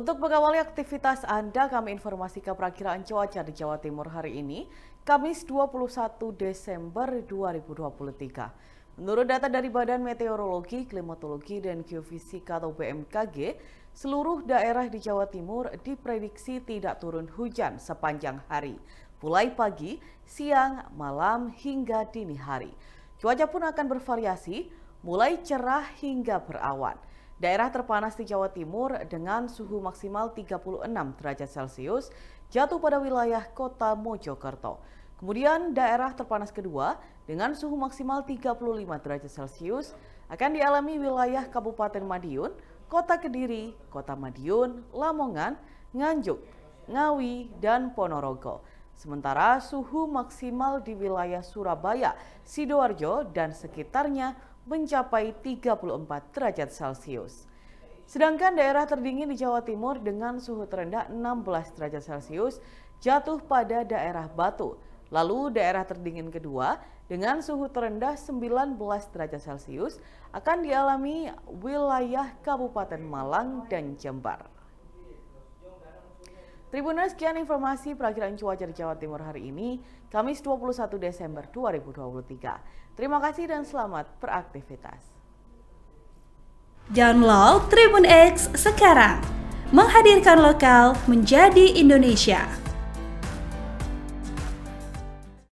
Untuk mengawali aktivitas Anda, kami informasikan perakiraan cuaca di Jawa Timur hari ini, Kamis 21 Desember 2023. Menurut data dari Badan Meteorologi, Klimatologi, dan Geofisika atau BMKG, seluruh daerah di Jawa Timur diprediksi tidak turun hujan sepanjang hari, mulai pagi, siang, malam, hingga dini hari. Cuaca pun akan bervariasi, mulai cerah hingga berawan. Daerah terpanas di Jawa Timur dengan suhu maksimal 36 derajat Celcius jatuh pada wilayah kota Mojokerto. Kemudian daerah terpanas kedua dengan suhu maksimal 35 derajat Celcius akan dialami wilayah Kabupaten Madiun, Kota Kediri, Kota Madiun, Lamongan, Nganjuk, Ngawi, dan Ponorogo. Sementara suhu maksimal di wilayah Surabaya, Sidoarjo, dan sekitarnya mencapai 34 derajat Celcius. Sedangkan daerah terdingin di Jawa Timur dengan suhu terendah 16 derajat Celcius jatuh pada daerah Batu. Lalu daerah terdingin kedua dengan suhu terendah 19 derajat Celcius akan dialami wilayah Kabupaten Malang dan Jember. Tribuners, sekian informasi perakiraan cuaca di Jawa Timur hari ini, Kamis 21 Desember 2023. Terima kasih dan selamat beraktivitas. Download Tribun X sekarang, menghadirkan lokal menjadi Indonesia.